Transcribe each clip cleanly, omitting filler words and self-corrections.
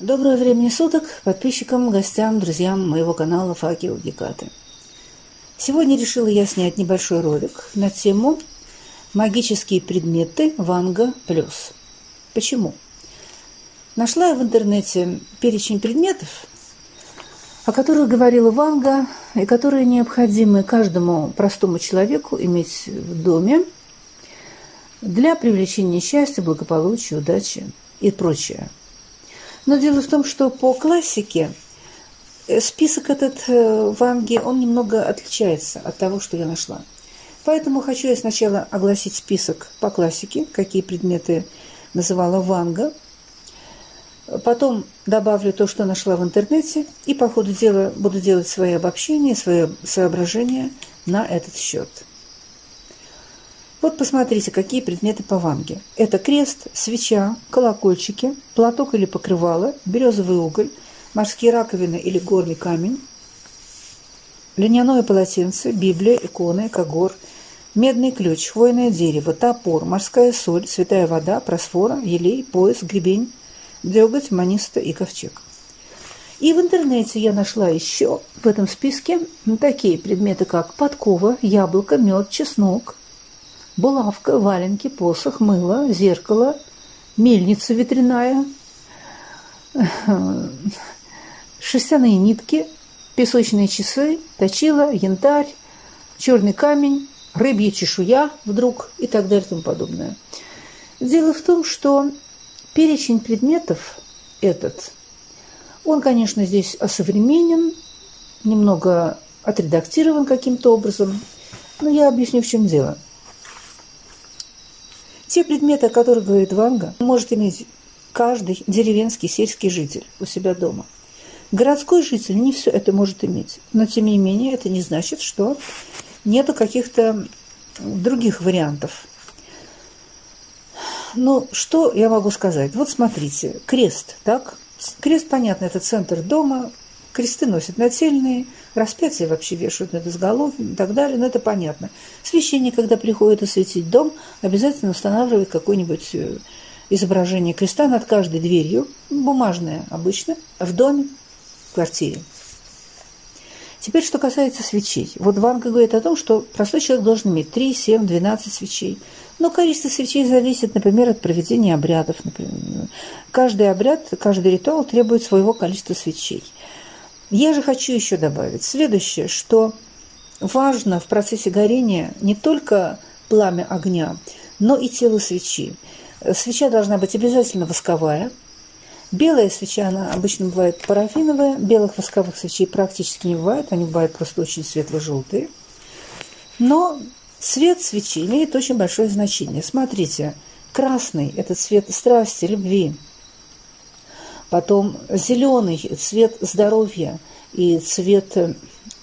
Доброго времени суток подписчикам, гостям, друзьям моего канала Факел Гекаты. Сегодня решила я снять небольшой ролик на тему «Магические предметы Ванга Плюс». Почему? Нашла я в интернете перечень предметов, о которых говорила Ванга, и которые необходимы каждому простому человеку иметь в доме для привлечения счастья, благополучия, удачи и прочее. Но дело в том, что по классике список этот Ванги, он немного отличается от того, что я нашла. Поэтому хочу я сначала огласить список по классике, какие предметы называла Ванга. Потом добавлю то, что нашла в интернете, и по ходу дела буду делать свои обобщения, свои соображения на этот счет. Вот посмотрите, какие предметы по Ванге. Это крест, свеча, колокольчики, платок или покрывало, березовый уголь, морские раковины или горный камень, льняное полотенце, Библия, иконы, кагор, медный ключ, хвойное дерево, топор, морская соль, святая вода, просфора, елей, пояс, гребень, деготь, маниста и ковчег. И в интернете я нашла еще в этом списке такие предметы, как подкова, яблоко, мед, чеснок, булавка, валенки, посох, мыло, зеркало, мельница ветряная, шерстяные нитки, песочные часы, точила, янтарь, черный камень, рыбья чешуя вдруг и так далее и тому подобное. Дело в том, что перечень предметов этот, он, конечно, здесь осовременен, немного отредактирован каким-то образом, но я объясню, в чем дело. Те предметы, о которых говорит Ванга, может иметь каждый деревенский сельский житель у себя дома. Городской житель не все это может иметь, но тем не менее это не значит, что нету каких-то других вариантов. Ну, что я могу сказать? Вот смотрите, крест, так? Крест, понятно, это центр дома, кресты носят нательные, распятия вообще вешают над изголовьем и так далее, но это понятно. Священник, когда приходит осветить дом, обязательно устанавливает какое-нибудь изображение креста над каждой дверью, бумажное обычно, в доме, в квартире. Теперь, что касается свечей. Вот Ванга говорит о том, что простой человек должен иметь 3, 7, 12 свечей. Но количество свечей зависит, например, от проведения обрядов. Например, каждый обряд, каждый ритуал требует своего количества свечей. Я же хочу еще добавить следующее, что важно в процессе горения не только пламя огня, но и тело свечи. Свеча должна быть обязательно восковая. Белая свеча, она обычно бывает парафиновая. Белых восковых свечей практически не бывает, они бывают просто очень светло-желтые. Но цвет свечи имеет очень большое значение. Смотрите, красный – это цвет страсти, любви. Потом зеленый – цвет здоровья и цвет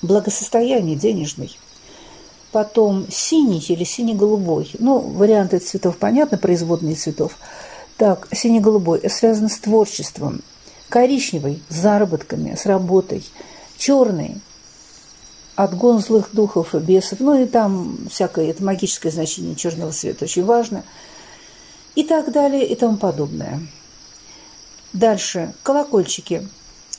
благосостояния денежный. Потом синий или сине-голубой. Ну, варианты цветов понятны, производные цветов. Так, сине-голубой – связано с творчеством. Коричневый – с заработками, с работой. Черный – отгон злых духов и бесов. Ну, и там всякое, это магическое значение черного цвета очень важно. И так далее, и тому подобное. Дальше. Колокольчики.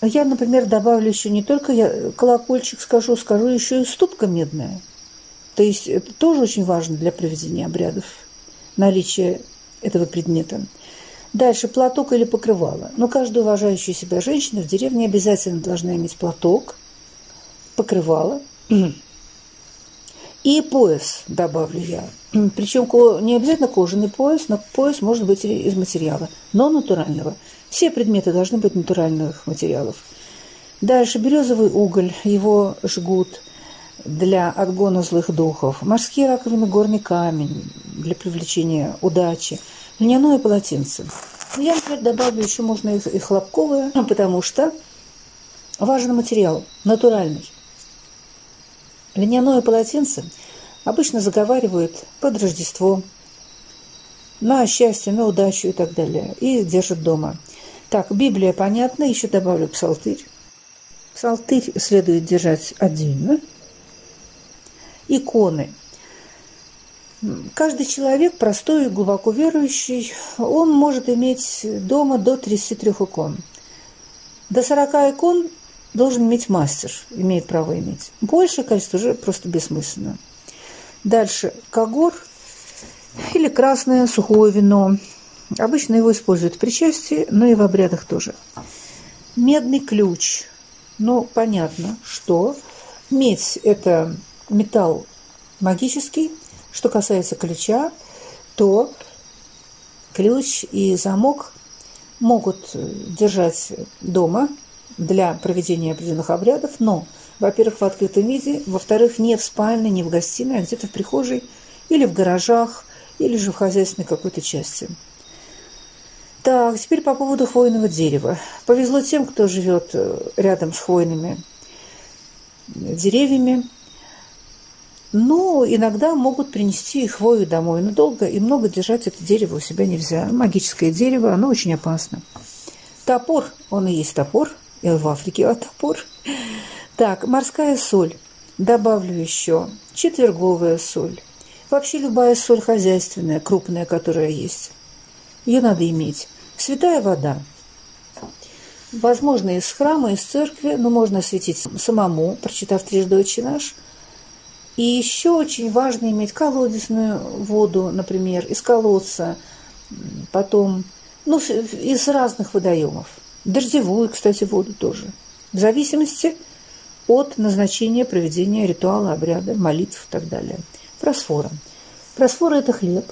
Я, например, добавлю еще не только я колокольчик скажу еще и ступка медная. То есть это тоже очень важно для проведения обрядов, наличие этого предмета. Дальше. Платок или покрывало. Но каждая уважающая себя женщина в деревне обязательно должна иметь платок, покрывало и пояс, добавлю я. Причем не обязательно кожаный пояс, но пояс может быть из материала, но натурального. Все предметы должны быть натуральных материалов. Дальше березовый уголь, его жгут для отгона злых духов. Морские раковины, горный камень для привлечения удачи. Льняное полотенце. Я, например, добавлю еще можно и хлопковое, потому что важен материал, натуральный. Льняное полотенце обычно заговаривают под Рождество, на счастье, на удачу и так далее. И держат дома. Так, Библия, понятно. Еще добавлю псалтырь. Псалтырь следует держать отдельно. Иконы. Каждый человек, простой и глубоко верующий, он может иметь дома до 33 икон. До 40 икон должен иметь мастер, имеет право иметь. Большее количество уже просто бессмысленно. Дальше кагор или красное сухое вино. Обычно его используют в причастии, но и в обрядах тоже. Медный ключ. Ну, понятно, что медь – это металл магический. Что касается ключа, то ключ и замок могут держать дома для проведения определенных обрядов, но, во-первых, в открытом виде, во-вторых, не в спальне, не в гостиной, а где-то в прихожей или в гаражах, или же в хозяйственной какой-то части. Так, теперь по поводу хвойного дерева. Повезло тем, кто живет рядом с хвойными деревьями. Ну, иногда могут принести и хвою домой, но долго и много держать это дерево у себя нельзя. Магическое дерево, оно очень опасно. Топор, он и есть топор, и в Африке топор. Так, морская соль. Добавлю еще четверговая соль. Вообще любая соль хозяйственная, крупная, которая есть. Ее надо иметь. Святая вода. Возможно, из храма, из церкви, но можно осветить самому, прочитав трижды «Отче наш». И еще очень важно иметь колодезную воду, например, из колодца, потом, ну, из разных водоемов. Дождевую, кстати, воду тоже. В зависимости от назначения проведения ритуала, обряда, молитв и так далее. Просфора. Просфора – это хлеб.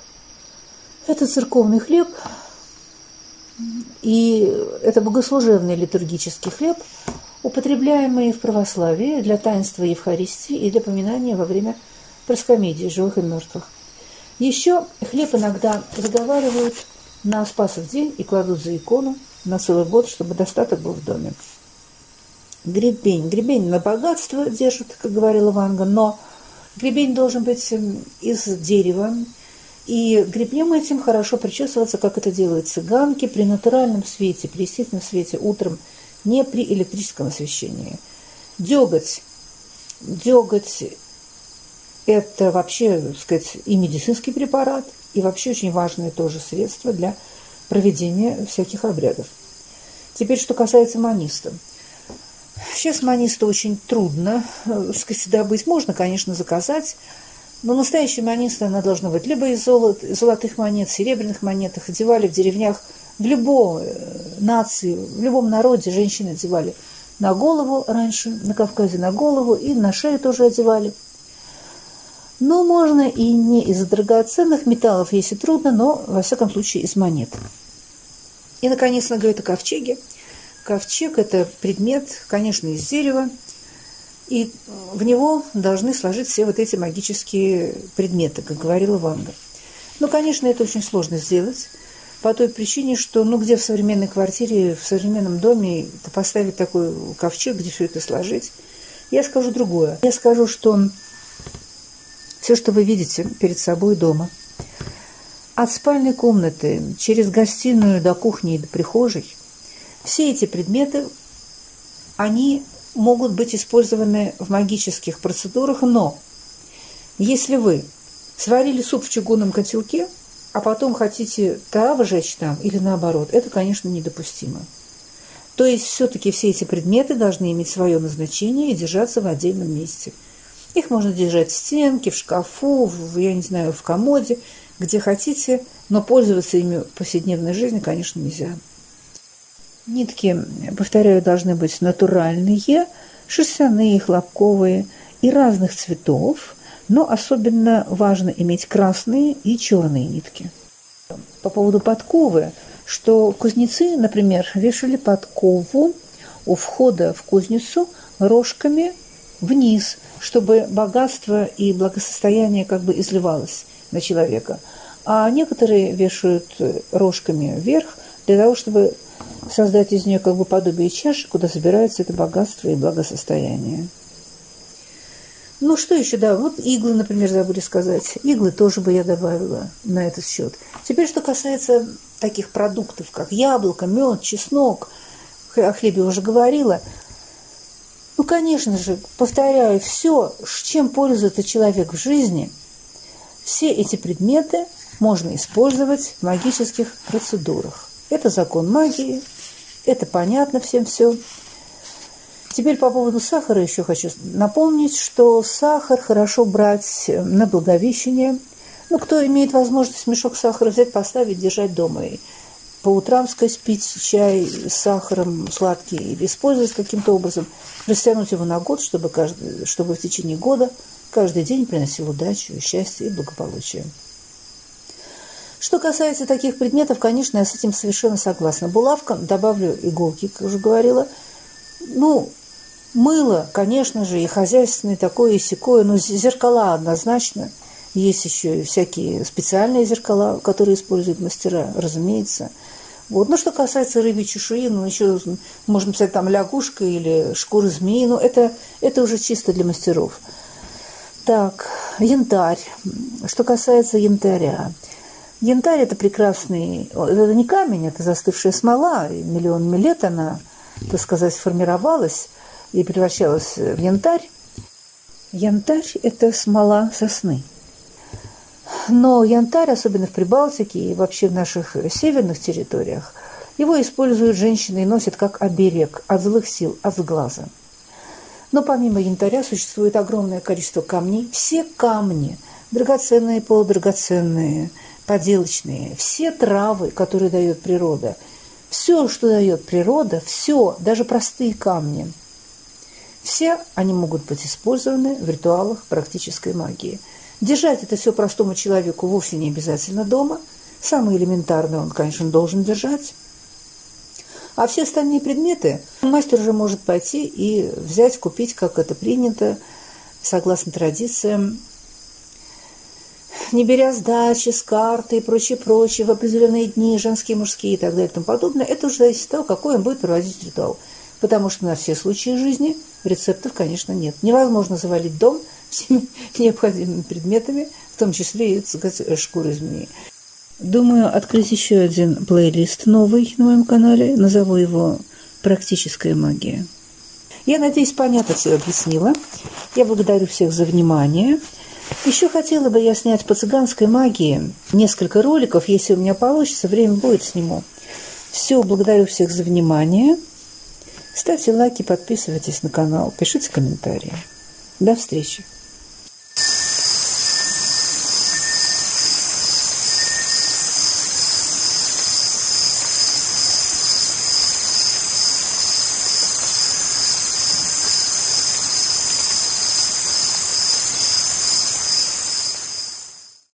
Это церковный хлеб. И это богослужебный литургический хлеб, употребляемые в православии для таинства Евхаристии и для поминания во время проскомидии живых и мертвых. Еще хлеб иногда заговаривают на Спасов день и кладут за икону на целый год, чтобы достаток был в доме. Гребень. Гребень на богатство держит, как говорила Ванга, но гребень должен быть из дерева. И гребнем этим хорошо причесываться, как это делают цыганки, при натуральном свете, при естественном свете утром, не при электрическом освещении. Дёготь. Дёготь – это вообще, так сказать, и медицинский препарат, и вообще очень важное тоже средство для проведения всяких обрядов. Теперь, что касается маниста. Сейчас маниста очень трудно, так сказать, добыть. Можно, конечно, заказать, но настоящая маниста, она должна быть либо из золотых монет, серебряных монет. Их одевали в деревнях. В любой нации, в любом народе женщины одевали на голову раньше, на Кавказе на голову, и на шею тоже одевали. Но можно и не из драгоценных металлов, если трудно, но, во всяком случае, из монет. И, наконец, она говорит о ковчеге. Ковчег – это предмет, конечно, из дерева, и в него должны сложить все вот эти магические предметы, как говорила Ванга. Но, конечно, это очень сложно сделать, по той причине, что, ну, где в современной квартире, в современном доме поставить такой ковчег, где все это сложить. Я скажу другое. Я скажу, что все, что вы видите перед собой дома, от спальной комнаты, через гостиную до кухни и до прихожей, все эти предметы, они могут быть использованы в магических процедурах, но если вы сварили суп в чугунном котелке, а потом хотите травы жечь там или наоборот, это, конечно, недопустимо. То есть все-таки все эти предметы должны иметь свое назначение и держаться в отдельном месте. Их можно держать в стенке, в шкафу, я не знаю, в комоде, где хотите, но пользоваться ими в повседневной жизни, конечно, нельзя. Нитки, повторяю, должны быть натуральные, шерстяные, хлопковые и разных цветов. Но особенно важно иметь красные и черные нитки. По поводу подковы, что кузнецы, например, вешали подкову у входа в кузницу рожками вниз, чтобы богатство и благосостояние как бы изливалось на человека. А некоторые вешают рожками вверх для того, чтобы создать из нее как бы подобие чаши, куда собирается это богатство и благосостояние. Ну, что еще, да, вот иглы, например, забыли сказать. Иглы тоже бы я добавила на этот счет. Теперь, что касается таких продуктов, как яблоко, мед, чеснок, о хлебе уже говорила. Ну, конечно же, повторяю, все, чем пользуется человек в жизни, все эти предметы можно использовать в магических процедурах. Это закон магии, Это понятно всем все. Теперь по поводу сахара еще хочу напомнить, что сахар хорошо брать на Благовещение. Ну, кто имеет возможность мешок сахара взять, поставить, держать дома. И по утрам сказать, пить чай с сахаром сладкий или использовать каким-то образом. Растянуть его на год, чтобы в течение года каждый день приносил удачу, счастье и благополучие. Что касается таких предметов, конечно, я с этим совершенно согласна. Булавка, добавлю иголки, как уже говорила. Ну, мыло, конечно же, и хозяйственное такое, и сякое, но зеркала однозначно. Есть еще и всякие специальные зеркала, которые используют мастера, разумеется. Вот. Ну, что касается рыбьей чешуи, ну, еще можно писать там лягушка или шкура змеи, но это уже чисто для мастеров. Так, янтарь. Что касается янтаря. Янтарь – это прекрасный, это не камень, это застывшая смола, и миллионами лет она, так сказать, формировалась и превращалась в янтарь. Янтарь – это смола сосны. Но янтарь, особенно в Прибалтике и вообще в наших северных территориях, его используют женщины и носят как оберег от злых сил, от сглаза. Но помимо янтаря существует огромное количество камней. Все камни – драгоценные, полудрагоценные, поделочные, все травы, которые дает природа, все, что дает природа, все, даже простые камни, все они могут быть использованы в ритуалах практической магии. Держать это все простому человеку вовсе не обязательно дома. Самое элементарное он, конечно, должен держать. А все остальные предметы мастер уже может пойти и взять, купить, как это принято, согласно традициям, не беря сдачи, с карты и прочее-прочее, в определенные дни, женские, мужские и так далее и тому подобное, это уже зависит от того, какой он будет проводить ритуал. Потому что на все случаи жизни рецептов, конечно, нет. Невозможно завалить дом всеми необходимыми предметами, в том числе и шкуры змеи. Думаю, открыть еще один плейлист новый на моем канале. Назову его «Практическая магия». Я надеюсь, понятно все объяснила. Я благодарю всех за внимание. Еще хотела бы я снять по цыганской магии несколько роликов. Если у меня получится, время будет, сниму. Все, благодарю всех за внимание. Ставьте лайки, подписывайтесь на канал, пишите комментарии. До встречи!